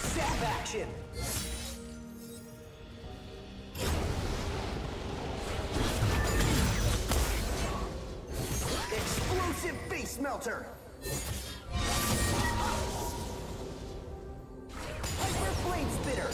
Zap action! Explosive face melter! Hyper blade spitter!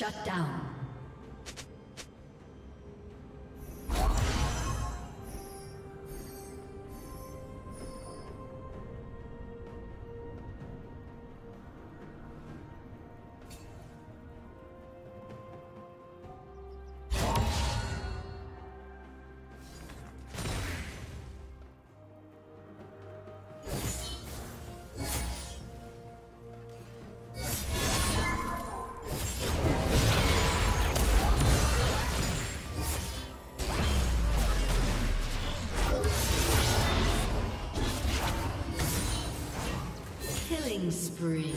Shut down. Spree.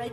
Red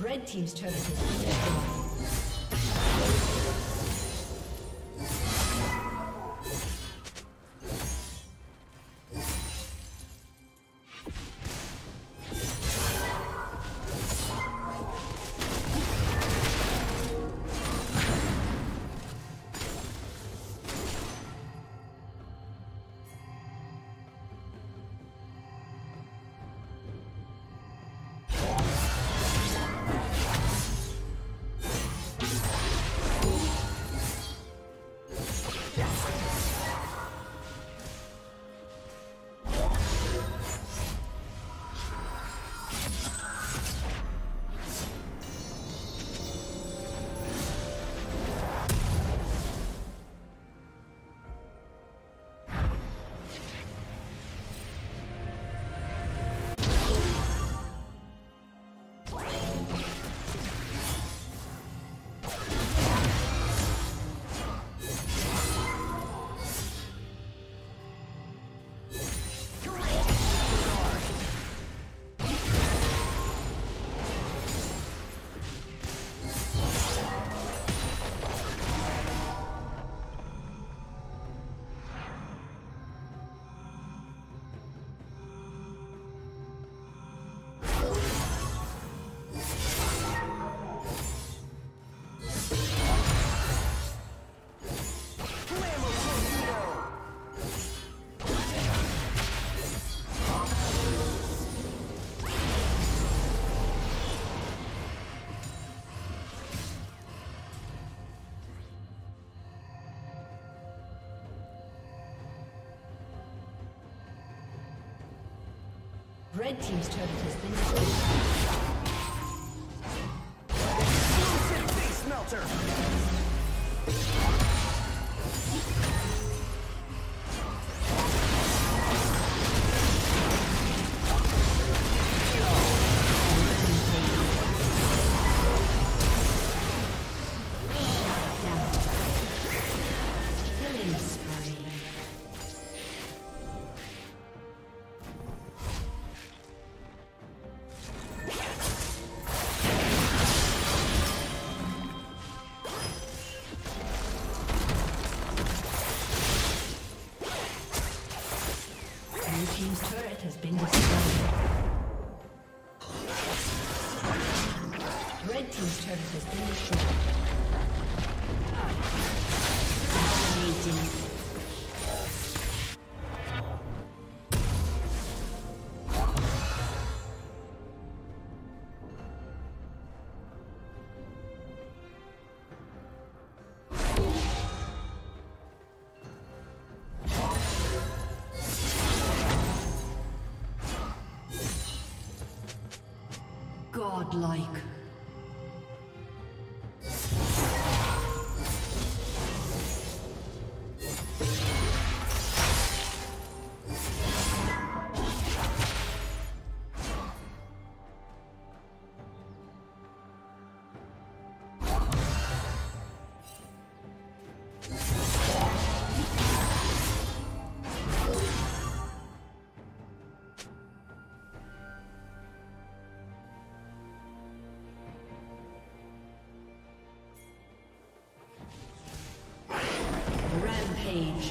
Red team's turret has been destroyed. Red team's turret has been destroyed. Explosive face melter! turret has been destroyed. Dominating. Godlike. Page.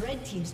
Red team's